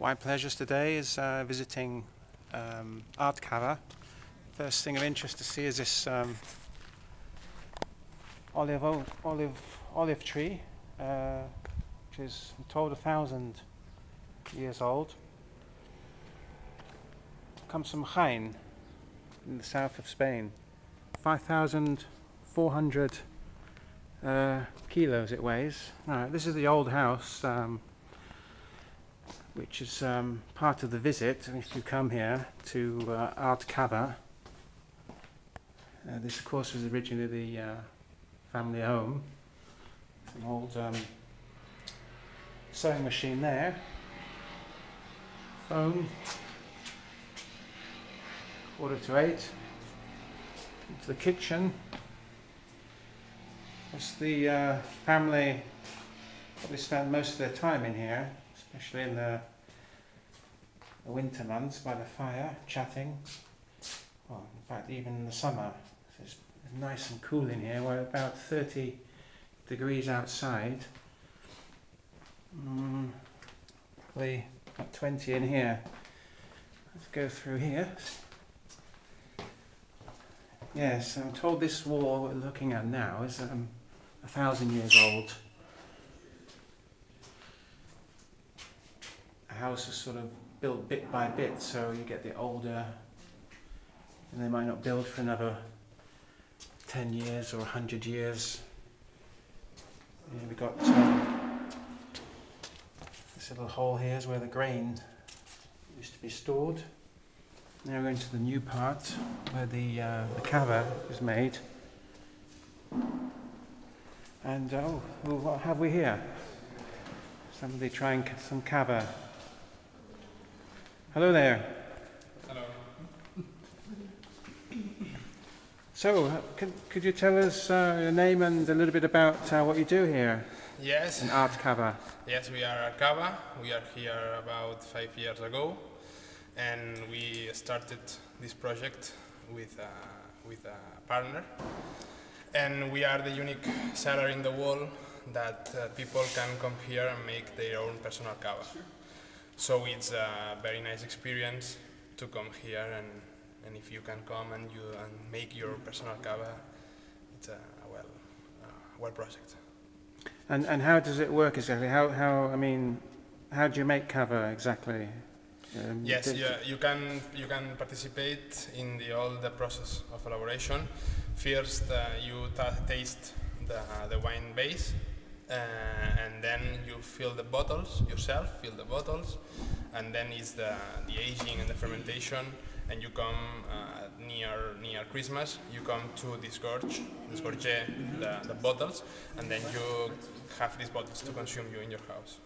Wine Pleasures today is visiting Art Cava. First thing of interest to see is this olive tree, which is, I'm told, 1,000 years old. Comes from Jaén in the south of Spain. 5,400 kilos it weighs. Right, this is the old house, which is part of the visit if you come here to Art Cava. This, of course, was originally the family home. It's an old sewing machine there. Phone. 7:45. Into the kitchen. That's the family probably spent most of their time in here, especially in the winter months by the fire, chatting. Well, in fact, even in the summer, it's nice and cool in here. We're about 30 degrees outside. Probably about 20 in here. Let's go through here. Yes, I'm told this wall we're looking at now is 1,000 years old. A house is sort of built bit by bit, so you get the older, and they might not build for another 10 years or 100 years. And we've got this little hole here is where the grain used to be stored. Now we're going to the new part where the cava is made. And oh, well, what have we here? Somebody trying some cava. Hello there. Hello. So, could you tell us your name and a little bit about what you do here? Yes. In Art Cava. Yes, we are Art Cava. We are here about 5 years ago. And we started this project with a partner, and we are the unique seller in the world that people can come here and make their own personal cava. So it's a very nice experience to come here, and if you can come and make your personal cava, it's a well project. And how does it work exactly? How do you make cava exactly? Yes, you can participate in all the process of elaboration. First, you taste the wine base, and then you fill the bottles yourself. And then it's the aging and the fermentation. And you come near Christmas. You come to disgorge the bottles, and then you have these bottles to consume you in your house.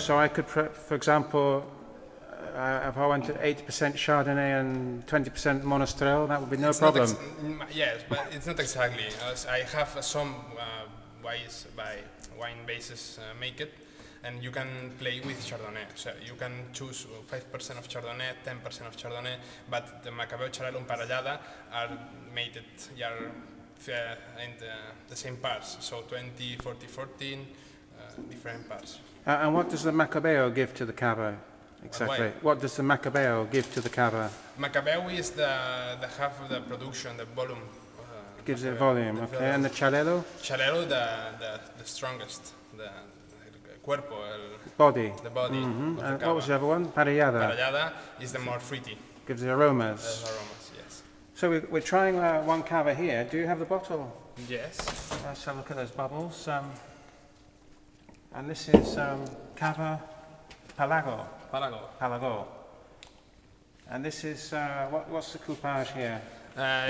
So I could, for example. If I wanted 80% Chardonnay and 20% Monastrell, that would be no problem. Yes, but it's not exactly. I have some wine bases make it, and you can play with Chardonnay. So you can choose 5% of Chardonnay, 10% of Chardonnay, but the Macabeo, Xarel·lo, and Parallada are made it in the same parts. So 20, 40, 14, different parts. And what does the Macabeo give to the cava? Exactly. What does the Macabeo give to the cava? Macabeo is the half of the production, the volume. It gives Macabeo, it volume, okay. And the Xarel·lo? Xarel·lo, the strongest, the cuerpo, body. The body. Mm-hmm. And what was the other one? Parallada. Parallada is the more fruity. Gives the aromas. The aromas, yes. So we're trying one cava here. Do you have the bottle? Yes. Let's have a look at those bubbles. And this is cava Palago. Palago. And this is, what's the coupage here?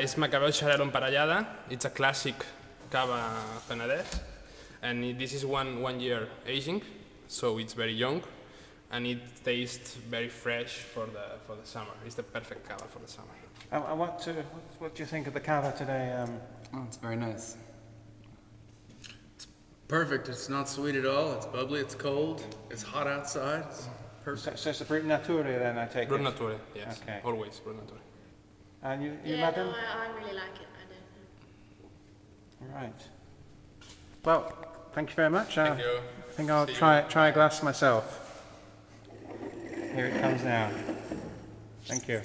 It's Macabeo, Xarel·lo, and Parallada. It's a classic cava Penedès. And this is one year aging, so it's very young. And it tastes very fresh for the summer. It's the perfect cava for the summer. And what do you think of the cava today? Oh, it's very nice. It's perfect. It's not sweet at all. It's bubbly, it's cold, it's hot outside. So it's the Brut Nature then, I take it? Brut Nature, yes. Okay. Always Brut Nature. And you yeah, madam? No, I really like it. I do. Right. Well, thank you very much. Thank you. I think I'll try a glass myself. Here it comes now. Thank you.